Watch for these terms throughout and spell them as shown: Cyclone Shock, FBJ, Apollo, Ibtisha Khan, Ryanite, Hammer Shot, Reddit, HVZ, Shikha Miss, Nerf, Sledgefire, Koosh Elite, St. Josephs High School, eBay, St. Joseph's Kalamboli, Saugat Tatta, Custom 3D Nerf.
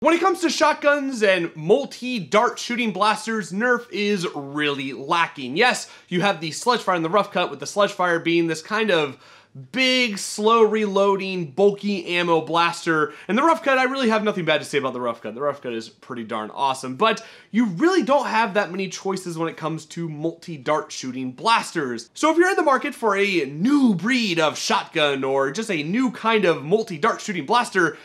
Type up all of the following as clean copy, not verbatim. When it comes to shotguns and multi-dart shooting blasters, Nerf is really lacking. Yes, you have the Sledgefire and the Rough Cut, with the Sledgefire being this kind of big, slow reloading, bulky ammo blaster. And the Rough Cut, I really have nothing bad to say about the Rough Cut. The Rough Cut is pretty darn awesome, but you really don't have that many choices when it comes to multi-dart shooting blasters. So if you're in the market for a new breed of shotgun or just a new kind of multi-dart shooting blaster,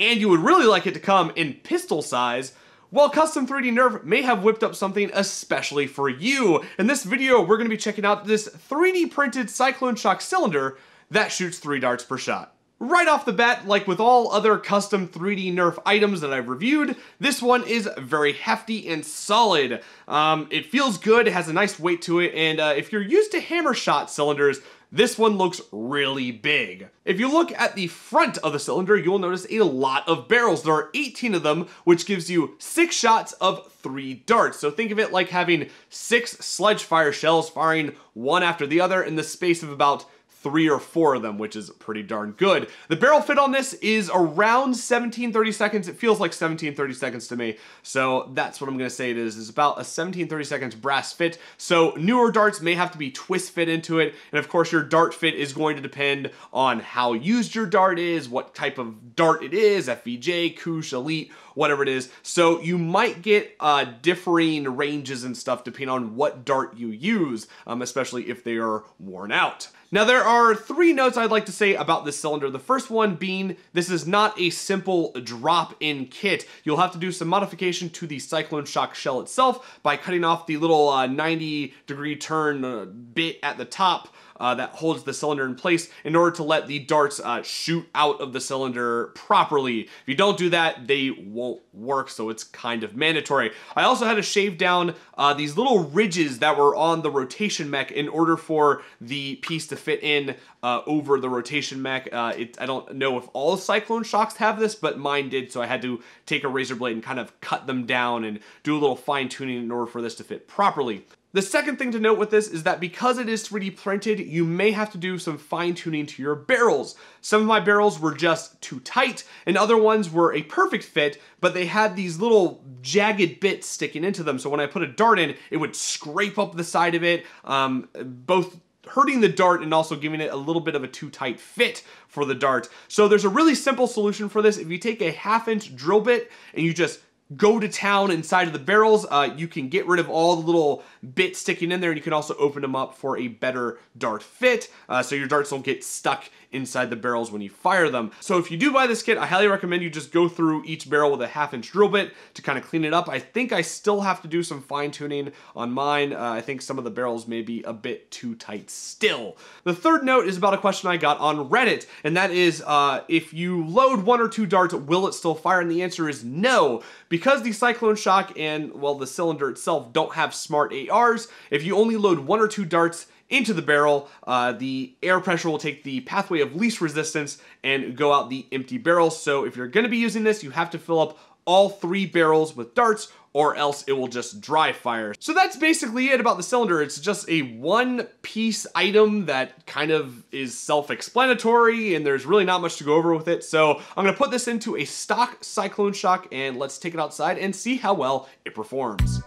and you would really like it to come in pistol size, well, Custom 3D Nerf may have whipped up something especially for you. In this video, we're gonna be checking out this 3D printed Cyclone Shock cylinder that shoots 3 darts per shot. Right off the bat, like with all other custom 3D Nerf items that I've reviewed, this one is very hefty and solid. It feels good, it has a nice weight to it, and if you're used to Hammer Shot cylinders, this one looks really big. If you look at the front of the cylinder, you'll notice a lot of barrels. There are 18 of them, which gives you 6 shots of 3 darts. So think of it like having 6 Sledgefire shells firing one after the other in the space of about 3 or 4 of them, which is pretty darn good. The barrel fit on this is around 17-30 seconds. It feels like 17-30 seconds to me. So that's what I'm gonna say it is. It's about a 17-30 seconds brass fit. So newer darts may have to be twist fit into it. And of course your dart fit is going to depend on how used your dart is, what type of dart it is, FBJ, Koosh, Elite, whatever it is. So you might get differing ranges and stuff depending on what dart you use, especially if they are worn out. Now there are 3 notes I'd like to say about this cylinder. The first one being, this is not a simple drop-in kit. You'll have to do some modification to the Cyclone Shock shell itself by cutting off the little 90-degree turn bit at the top that holds the cylinder in place in order to let the darts shoot out of the cylinder properly. If you don't do that, they won't work, so it's kind of mandatory. I also had to shave down these little ridges that were on the rotation mech in order for the piece to fit in over the rotation mech. I don't know if all Cyclone Shocks have this, but mine did, so I had to take a razor blade and kind of cut them down and do a little fine tuning in order for this to fit properly. The second thing to note with this is that because it is 3D printed, you may have to do some fine tuning to your barrels. Some of my barrels were just too tight, and other ones were a perfect fit, but they had these little jagged bits sticking into them. So when I put a dart in, it would scrape up the side of it, both hurting the dart and also giving it a little bit of a too tight fit for the dart. So there's a really simple solution for this. If you take a 1/2 inch drill bit and you just go to town inside of the barrels, you can get rid of all the little bits sticking in there, and you can also open them up for a better dart fit, so your darts don't get stuck inside the barrels when you fire them. So if you do buy this kit, I highly recommend you just go through each barrel with a 1/2 inch drill bit to kind of clean it up. I think I still have to do some fine tuning on mine. I think some of the barrels may be a bit too tight still. The third note is about a question I got on Reddit, and that is, if you load 1 or 2 darts, will it still fire? And the answer is no, because the Cyclone Shock and, well, the cylinder itself don't have smart ARs. If you only load 1 or 2 darts into the barrel, the air pressure will take the pathway of least resistance and go out the empty barrel. So if you're gonna be using this, you have to fill up all 3 barrels with darts, or else it will just dry fire. So that's basically it about the cylinder. It's just a one-piece item that kind of is self-explanatory, and there's really not much to go over with it. So I'm gonna put this into a stock Cyclone Shock, and let's take it outside and see how well it performs.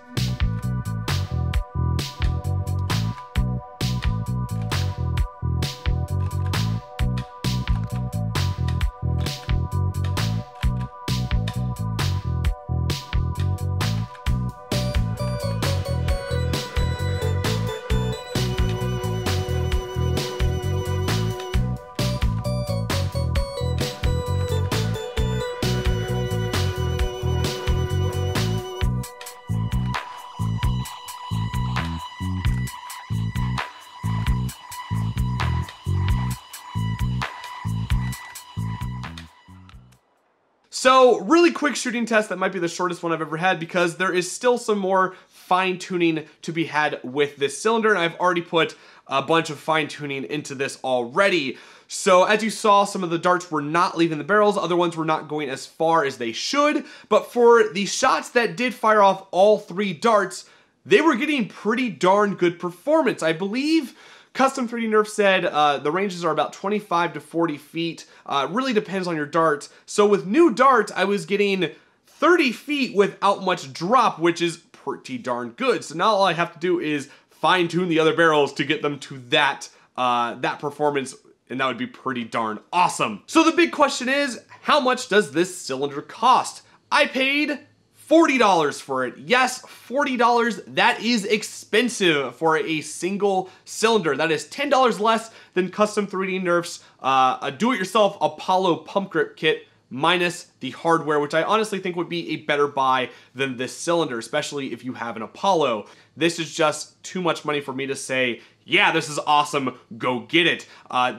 So really quick shooting test that might be the shortest one I've ever had, because there is still some more fine tuning to be had with this cylinder, and I've already put a bunch of fine tuning into this already. So as you saw, some of the darts were not leaving the barrels, other ones were not going as far as they should, but for the shots that did fire off all 3 darts, they were getting pretty darn good performance. I believe Custom 3D Nerf said the ranges are about 25 to 40 feet. Really depends on your dart. So with new darts, I was getting 30 feet without much drop, which is pretty darn good. So now all I have to do is fine tune the other barrels to get them to that, that performance, and that would be pretty darn awesome. So the big question is, how much does this cylinder cost? I paid $40 for it. Yes, $40, that is expensive for a single cylinder. That is $10 less than Custom 3D Nerf's a do-it-yourself Apollo pump grip kit, minus the hardware, which I honestly think would be a better buy than this cylinder, especially if you have an Apollo. This is just too much money for me to say, yeah, this is awesome, go get it.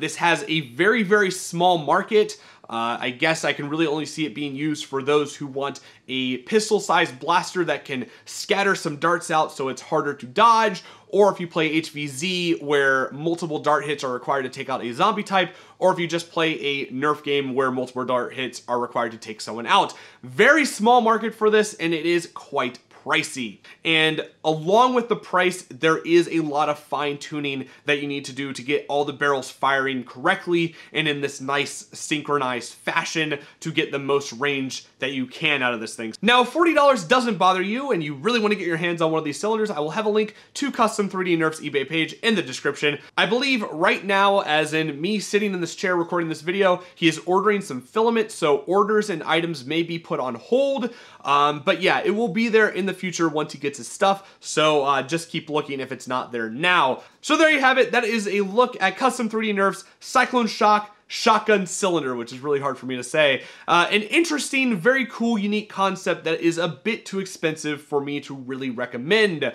This has a very, very small market. I guess I can really only see it being used for those who want a pistol-sized blaster that can scatter some darts out so it's harder to dodge, or if you play HVZ where multiple dart hits are required to take out a zombie type, or if you just play a Nerf game where multiple dart hits are required to take someone out. Very small market for this, and it is quite pricey. And along with the price, there is a lot of fine tuning that you need to do to get all the barrels firing correctly and in this nice synchronized fashion to get the most range that you can out of this thing. Now, if $40 doesn't bother you and you really want to get your hands on one of these cylinders, I will have a link to Custom 3D Nerf's eBay page in the description. I believe right now, as in me sitting in this chair recording this video, he is ordering some filament, so orders and items may be put on hold. But yeah, it will be there in the future once he gets his stuff, so just keep looking if it's not there now. So there you have it. That is a look at Custom 3D Nerf's Cyclone Shock shotgun cylinder, which is really hard for me to say. An interesting, very cool, unique concept that is a bit too expensive for me to really recommend.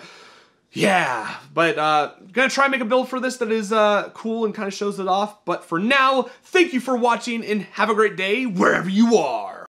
Yeah, but gonna try and make a build for this that is cool and kind of shows it off. But for now, thank you for watching and have a great day wherever you are.